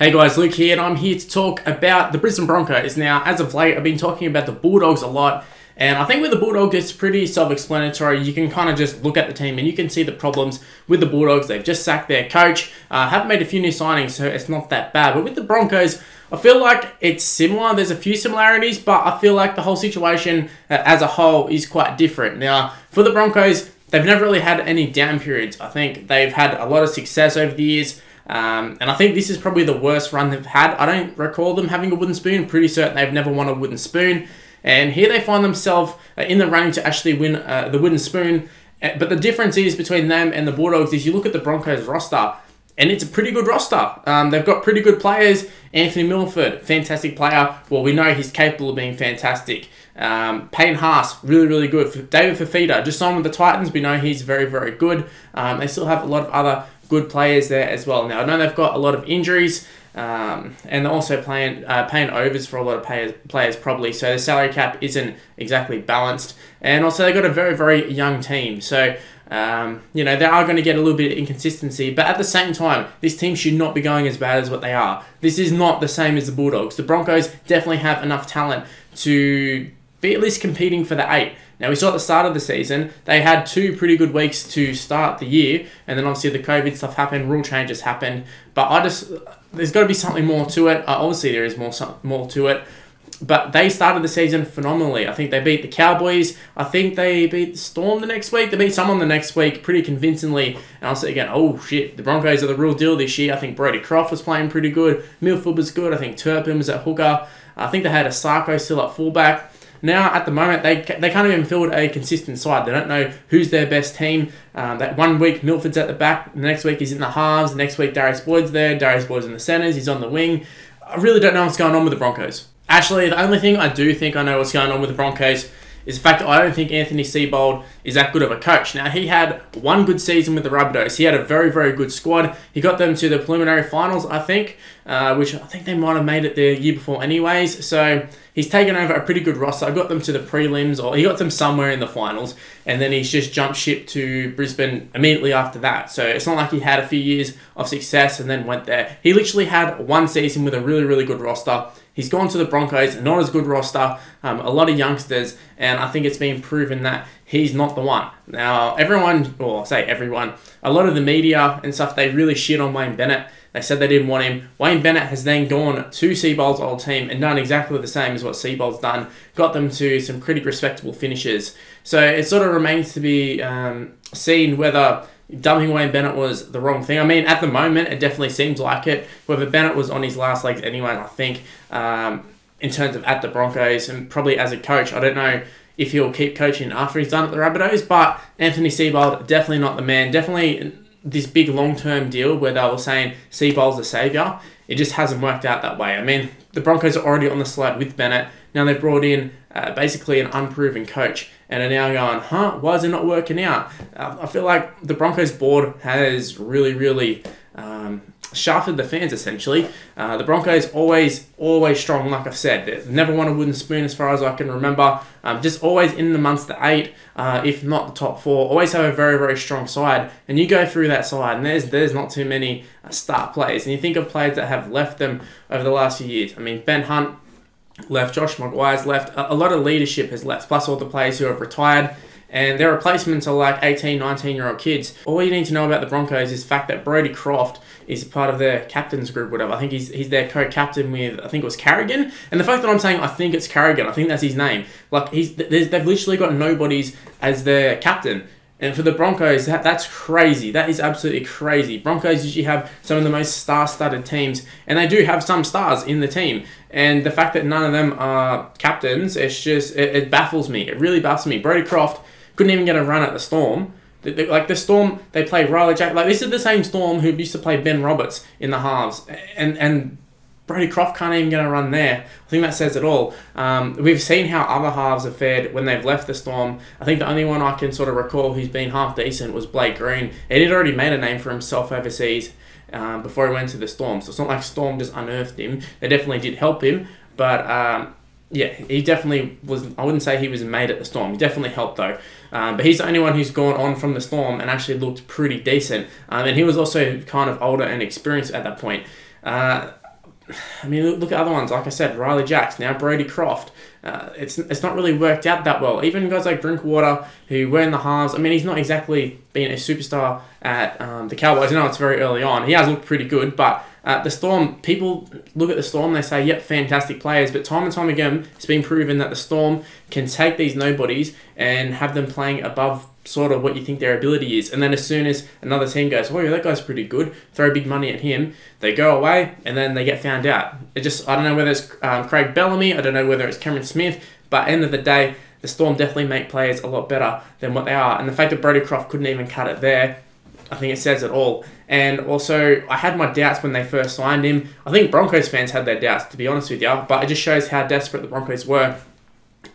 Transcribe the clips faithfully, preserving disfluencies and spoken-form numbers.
Hey guys, Luke here, and I'm here to talk about the Brisbane Broncos. Now, as of late, I've been talking about the Bulldogs a lot, and I think with the Bulldogs, it's pretty self-explanatory. You can kind of just look at the team, and you can see the problems with the Bulldogs. They've just sacked their coach, uh, haven't made a few new signings, so it's not that bad. But with the Broncos, I feel like it's similar. There's a few similarities, but I feel like the whole situation uh, as a whole is quite different. Now, for the Broncos, they've never really had any down periods. I think they've had a lot of success over the years. Um, and I think this is probably the worst run they've had. I don't recall them having a wooden spoon. Pretty certain they've never won a wooden spoon. And here they find themselves in the running to actually win uh, the wooden spoon. But the difference is between them and the Bulldogs is you look at the Broncos roster, and it's a pretty good roster. Um, they've got pretty good players. Anthony Milford, fantastic player. Well, we know he's capable of being fantastic. Um, Payne Haas, really, really good. David Fifita, just signed with the Titans. We know he's very, very good. Um, they still have a lot of other good players there as well. Now, I know they've got a lot of injuries, um, and they're also playing, uh, paying overs for a lot of players, players probably, so the salary cap isn't exactly balanced. And also, they've got a very, very young team, so um, you know, they are going to get a little bit of inconsistency, but at the same time, this team should not be going as bad as what they are. This is not the same as the Bulldogs. The Broncos definitely have enough talent to be at least competing for the eight. Now, we saw at the start of the season, they had two pretty good weeks to start the year, and then obviously the COVID stuff happened, rule changes happened, but I just, there's got to be something more to it. Uh, obviously, there is more, more to it, but they started the season phenomenally. I think they beat the Cowboys. I think they beat the Storm the next week. They beat someone the next week pretty convincingly, and I'll say again, oh shit, the Broncos are the real deal this year. I think Brodie Croft was playing pretty good. Milford was good. I think Turpin was at hooker. I think they had Osako still at fullback. Now, at the moment, they they can't even field a consistent side. They don't know who's their best team. Um, that one week, Milford's at the back. The next week, he's in the halves. The next week, Darius Boyd's there. Darius Boyd's in the centres. He's on the wing. I really don't know what's going on with the Broncos. Actually, the only thing I do think I know what's going on with the Broncos is the fact that I don't think Anthony Seibold is that good of a coach. Now, he had one good season with the Rabbitohs. He had a very, very good squad. He got them to the preliminary finals, I think, uh, which I think they might have made it the year before anyways. So he's taken over a pretty good roster. I got them to the prelims, or he got them somewhere in the finals, and then he's just jumped ship to Brisbane immediately after that. So it's not like he had a few years of success and then went there. He literally had one season with a really, really good roster. He's gone to the Broncos, not as good roster, um, a lot of youngsters, and I think it's been proven that he's not the one. Now, everyone, or I say everyone, a lot of the media and stuff, they really shit on Wayne Bennett. They said they didn't want him. Wayne Bennett has then gone to Seibold's old team and done exactly the same as what Seibold's done, got them to some pretty respectable finishes. So it sort of remains to be um, seen whether dumping Wayne Bennett was the wrong thing. I mean, at the moment, it definitely seems like it. Whether Bennett was on his last legs anyway, I think, um, in terms of at the Broncos and probably as a coach, I don't know if he'll keep coaching after he's done at the Rabbitohs, but Anthony Seibold, definitely not the man. Definitely this big long-term deal where they were saying Seibold's the saviour, it just hasn't worked out that way. I mean, the Broncos are already on the slide with Bennett. Now they've brought in uh, basically an unproven coach and are now going, huh, why is it not working out? Uh, I feel like the Broncos board has really, really um, shafted the fans, essentially. Uh, the Broncos always, always strong, like I've said. They've never won a wooden spoon as far as I can remember. Um, just always in amongst the eight, uh, if not the top four. Always have a very, very strong side. And you go through that side, and there's, there's not too many uh, star players. And you think of players that have left them over the last few years. I mean, Ben Hunt left, Josh McGuire's left, a lot of leadership has left, plus all the players who have retired, and their replacements are like eighteen, nineteen-year-old kids. All you need to know about the Broncos is the fact that Brodie Croft is part of their captain's group, whatever. I think he's, he's their co-captain with, I think it was Carrigan, and the fact that I'm saying I think it's Carrigan, I think that's his name. Like, he's, they've literally got nobodies as their captain. And for the Broncos, that, that's crazy. That is absolutely crazy. Broncos usually have some of the most star-studded teams, and they do have some stars in the team. And the fact that none of them are captains, it's just, it, it baffles me. It really baffles me. Brodie Croft couldn't even get a run at the Storm. The, the, like, the Storm, they play Riley Jack. Like, this is the same Storm who used to play Ben Roberts in the halves. And, and Brodie Croft can't even get a run there. I think that says it all. Um, we've seen how other halves have fared when they've left the Storm. I think the only one I can sort of recall who's been half decent was Blake Green. He had already made a name for himself overseas um, before he went to the Storm. So it's not like Storm just unearthed him. They definitely did help him. But um, yeah, he definitely was, I wouldn't say he was made at the Storm. He definitely helped though. Um, but he's the only one who's gone on from the Storm and actually looked pretty decent. Um, and he was also kind of older and experienced at that point. Uh, I mean, look at other ones. Like I said, Riley Jack's, now Brodie Croft. Uh, it's it's not really worked out that well. Even guys like Drinkwater, who were in the halves, I mean, he's not exactly been a superstar at um, the Cowboys. I know it's very early on. He has looked pretty good, but uh, the Storm, people look at the Storm, they say, yep, fantastic players, but time and time again, it's been proven that the Storm can take these nobodies and have them playing above sort of what you think their ability is. And then as soon as another team goes, oh yeah, that guy's pretty good, throw big money at him, they go away and then they get found out. It just, I don't know whether it's um, Craig Bellamy, I don't know whether it's Cameron Smith, but end of the day, the Storm definitely make players a lot better than what they are. And the fact that Brodie Croft couldn't even cut it there, I think it says it all. And also, I had my doubts when they first signed him. I think Broncos fans had their doubts, to be honest with you, but it just shows how desperate the Broncos were.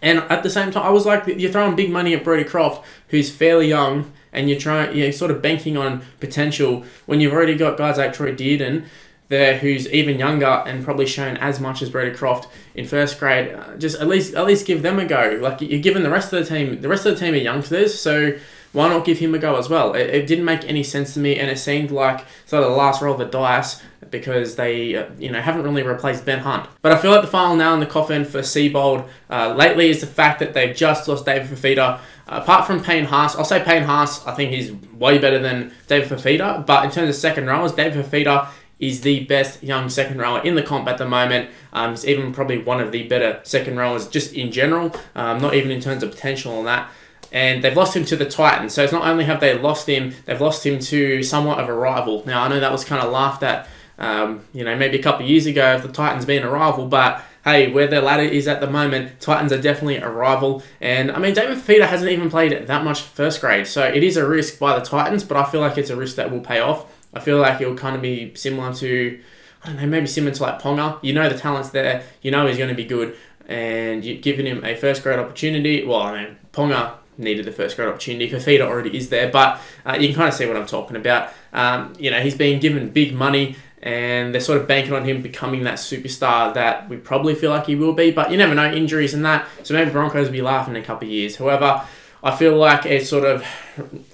And at the same time, I was like, you're throwing big money at Brodie Croft, who's fairly young, and you're trying, you're sort of banking on potential when you've already got guys like Troy Deeney there, who's even younger and probably shown as much as Brodie Croft in first grade. Uh, just at least, at least give them a go. Like you're giving the rest of the team, the rest of the team are youngsters, so why not give him a go as well? It, it didn't make any sense to me, and it seemed like sort of the last roll of the dice, because they uh, you know, haven't really replaced Ben Hunt. But I feel like the final nail in the coffin for Seibold uh, lately is the fact that they've just lost David Fifita. Uh, apart from Payne Haas, I'll say Payne Haas, I think he's way better than David Fifita, but in terms of second rowers, David Fifita is the best young second rower in the comp at the moment. Um, he's even probably one of the better second rowers just in general, um, not even in terms of potential and that. And they've lost him to the Titans. So it's not only have they lost him, they've lost him to somewhat of a rival. Now, I know that was kind of laughed at, um, you know, maybe a couple of years ago, of the Titans being a rival, but hey, where their ladder is at the moment, Titans are definitely a rival. And, I mean, David Fifita hasn't even played that much first grade, so it is a risk by the Titans, but I feel like it's a risk that will pay off. I feel like it'll kind of be similar to, I don't know, maybe similar to like Ponga. You know the talent's there, you know he's going to be good, and you're giving him a first grade opportunity. Well, I mean, Ponga needed the first grade opportunity. Fifita already is there, but uh, you can kind of see what I'm talking about. Um, you know, he's being given big money, and they're sort of banking on him becoming that superstar that we probably feel like he will be, but you never know, injuries and that, so maybe Broncos will be laughing in a couple of years. However, I feel like it sort of,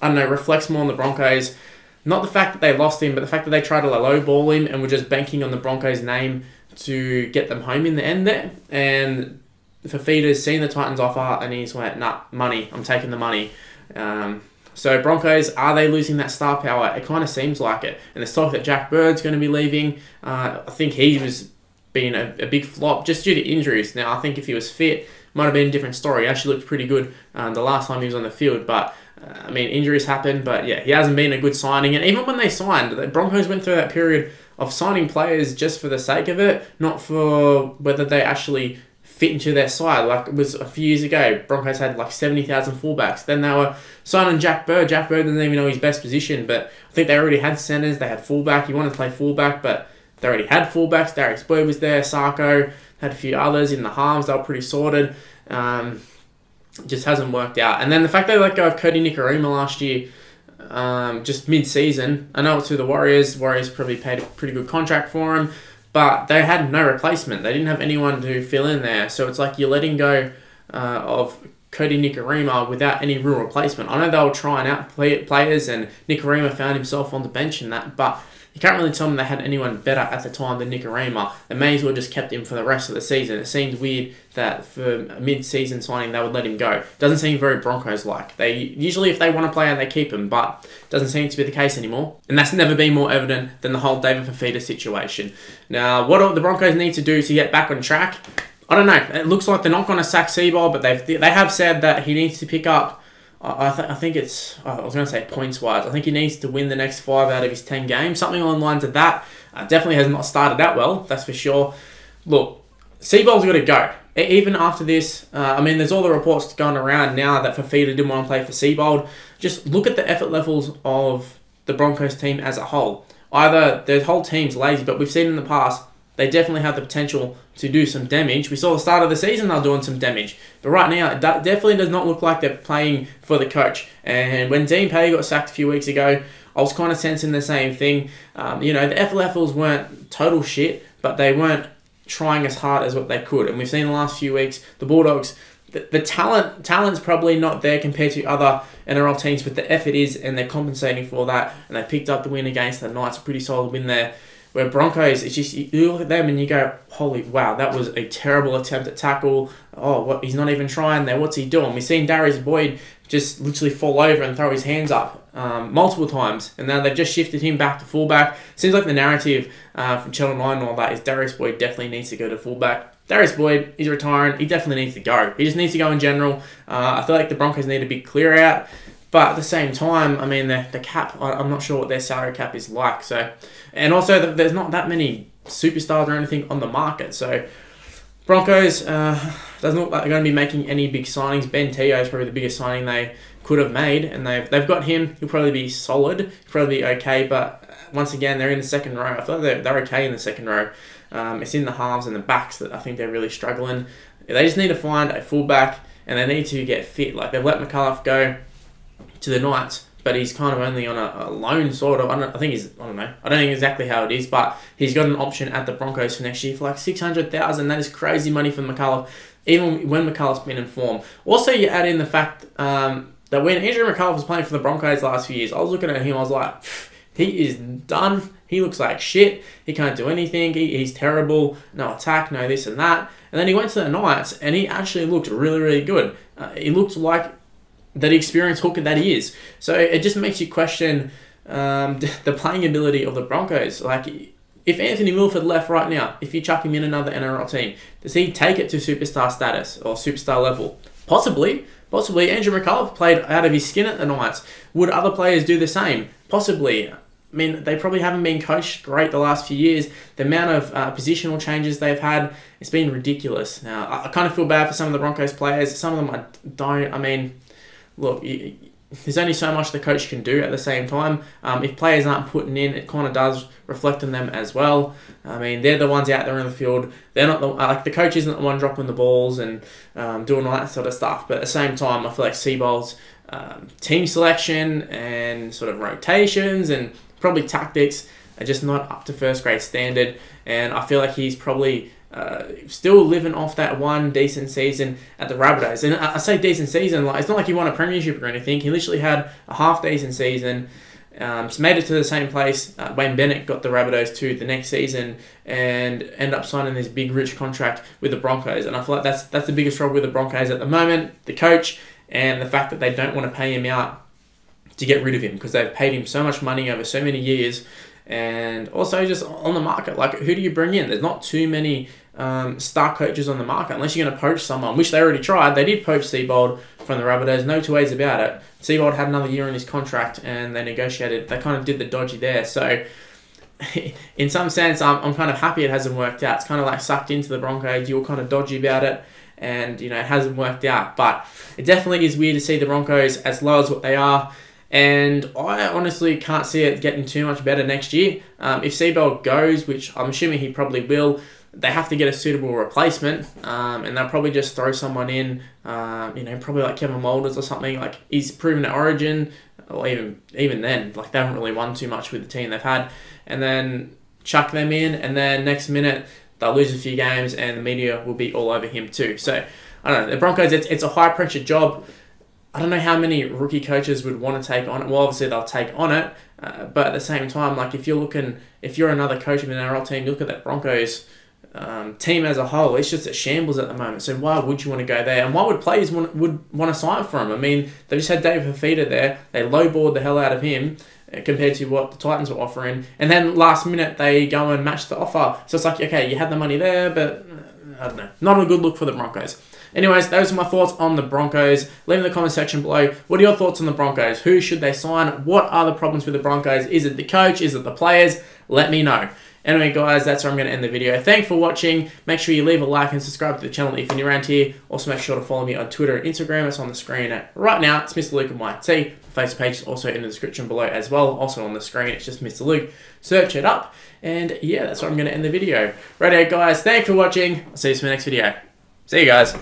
I don't know, reflects more on the Broncos. Not the fact that they lost him, but the fact that they tried to lowball him and were just banking on the Broncos' name to get them home in the end there, and Fifita's seen the Titans offer and he's went, nah, money, I'm taking the money. Um, so Broncos, are they losing that star power? It kind of seems like it. And the talk that Jack Bird's going to be leaving, uh, I think he was being a, a big flop just due to injuries. Now, I think if he was fit, might have been a different story. He actually looked pretty good um, the last time he was on the field, but uh, I mean, injuries happen, but yeah, he hasn't been a good signing. And even when they signed, the Broncos went through that period of signing players just for the sake of it, not for whether they actually fit into their side. Like it was a few years ago, Broncos had like seventy thousand fullbacks. Then they were signing Jack Bird. Jack Bird doesn't even know his best position, but I think they already had centers. They had fullback. He wanted to play fullback, but they already had fullbacks. Darius Boyd was there. Osako had a few others in the halves. They were pretty sorted. Um, just hasn't worked out. And then the fact they let go of Cody Nikorima last year, um, just mid-season. I know it's through the Warriors. Warriors probably paid a pretty good contract for him, but they had no replacement. They didn't have anyone to fill in there. So it's like you're letting go uh, of Cody Nikorima without any real replacement. I know they were trying out play players and Nikorima found himself on the bench and that, but you can't really tell them they had anyone better at the time than Nikorima. They may as well just kept him for the rest of the season. It seems weird that for mid-season signing, they would let him go. Doesn't seem very Broncos-like. They usually, if they want to play, they keep him, but doesn't seem to be the case anymore. And that's never been more evident than the whole David Fifita situation. Now, what do the Broncos need to do to get back on track? I don't know. It looks like they're not going to sack Seibold, but they've, they have said that he needs to pick up, I, th I think it's, oh, I was going to say points-wise, I think he needs to win the next five out of his ten games, something along the lines of that. Uh, definitely has not started that well, that's for sure. Look, Seibold's got to go. Even after this, uh, I mean, there's all the reports going around now that Fifita didn't want to play for Seibold. Just look at the effort levels of the Broncos team as a whole. Either their whole team's lazy, but we've seen in the past, they definitely have the potential to do some damage. We saw the start of the season they're doing some damage. But right now, it definitely does not look like they're playing for the coach. And when Dean Pay got sacked a few weeks ago, I was kind of sensing the same thing. Um, you know, the effort levels weren't total shit, but they weren't trying as hard as what they could. And we've seen the last few weeks, the Bulldogs, the, the talent talent's probably not there compared to other N R L teams, but the effort is, and they're compensating for that. And they picked up the win against the Knights, a pretty solid win there. Where Broncos, it's just, you look at them and you go, holy wow, that was a terrible attempt at tackle. Oh, what, he's not even trying there. What's he doing? We've seen Darius Boyd just literally fall over and throw his hands up um, multiple times. And now they've just shifted him back to fullback. Seems like the narrative uh, from Channel nine and all that is Darius Boyd definitely needs to go to fullback. Darius Boyd, he's retiring. He definitely needs to go. He just needs to go in general. Uh, I feel like the Broncos need a big clear out. But at the same time, I mean, the, the cap, I'm not sure what their salary cap is like. So, and also, the, there's not that many superstars or anything on the market. So, Broncos, uh, doesn't look like they're going to be making any big signings. Ben Teo is probably the biggest signing they could have made. And they've, they've got him. He'll probably be solid. He'll probably be okay. But once again, they're in the second row. I feel like they're, they're okay in the second row. Um, it's in the halves and the backs that I think they're really struggling. They just need to find a fullback. And they need to get fit. Like, they've let McCullough go to the Knights, but he's kind of only on a, a loan sort of. I, don't, I think he's, I don't know. I don't know exactly how it is, but he's got an option at the Broncos for next year for like six hundred thousand dollars. That is crazy money for McCullough, even when McCullough's been in form. Also, you add in the fact um, that when Andrew McCullough was playing for the Broncos last few years, I was looking at him, I was like, he is done. He looks like shit. He can't do anything. He, he's terrible. No attack, no this and that. And then he went to the Knights, and he actually looked really, really good. Uh, he looked like that experienced hooker that he is. So it just makes you question um, the playing ability of the Broncos. Like, if Anthony Milford left right now, if you chuck him in another N R L team, does he take it to superstar status or superstar level? Possibly. Possibly. Andrew McCullough played out of his skin at the Knights. Would other players do the same? Possibly. I mean, they probably haven't been coached great the last few years. The amount of uh, positional changes they've had, it's been ridiculous. Now, I, I kind of feel bad for some of the Broncos players. Some of them I don't. I mean, look, you, there's only so much the coach can do at the same time. Um, if players aren't putting in, it kind of does reflect on them as well. I mean, they're the ones out there in the field. They're not the, like, the coach isn't the one dropping the balls and um, doing all that sort of stuff. But at the same time, I feel like Seibold's um, team selection and sort of rotations and probably tactics are just not up to first grade standard, and I feel like he's probably uh, still living off that one decent season at the Rabbitohs. And I say decent season, like, it's not like he won a premiership or anything. He literally had a half decent season, um, made it to the same place. Uh, Wayne Bennett got the Rabbitohs to the next season and ended up signing this big rich contract with the Broncos. And I feel like that's that's the biggest problem with the Broncos at the moment, the coach, and the fact that they don't want to pay him out to get rid of him, because they've paid him so much money over so many years. And also just on the market, like, who do you bring in? There's not too many um, star coaches on the market unless you're going to poach someone, which they already tried. They did poach Seibold from the Rabbitohs, no two ways about it. Seibold had another year in his contract and they negotiated. They kind of did the dodgy there. So in some sense, I'm, I'm kind of happy it hasn't worked out. It's kind of like sucked into the Broncos. You were kind of dodgy about it. And, you know, it hasn't worked out. But it definitely is weird to see the Broncos as low as what they are. And I honestly can't see it getting too much better next year. Um, if Seibold goes, which I'm assuming he probably will, they have to get a suitable replacement. Um, and they'll probably just throw someone in, uh, you know, probably like Kevin Moulders or something. Like, he's proven at Origin, or even even then, like, they haven't really won too much with the team they've had. And then chuck them in, and then next minute they'll lose a few games and the media will be all over him too. So, I don't know. The Broncos, it's, it's a high-pressure job. I don't know how many rookie coaches would want to take on it. Well, obviously they'll take on it, uh, but at the same time, like, if you're looking, if you're another coach of an N R L team, you look at that Broncos um, team as a whole. It's just a shambles at the moment. So why would you want to go there? And why would players want, would want to sign for him? I mean, they just had David Fifita there. They lowballed the hell out of him compared to what the Titans were offering, and then last minute they go and match the offer. So it's like, okay, you had the money there, but I don't know, not a good look for the Broncos. Anyways, those are my thoughts on the Broncos. Leave in the comment section below, what are your thoughts on the Broncos? Who should they sign? What are the problems with the Broncos? Is it the coach? Is it the players? Let me know. Anyway, guys, that's where I'm going to end the video. Thanks for watching. Make sure you leave a like and subscribe to the channel if you're new around here. Also, make sure to follow me on Twitter and Instagram. It's on the screen right now. It's Mister Luke and Y T. My Facebook page is also in the description below as well. Also on the screen, it's just Mister Luke. Search it up. And yeah, that's where I'm going to end the video. Right out, guys. Thanks for watching. I'll see you in the next video. See you, guys.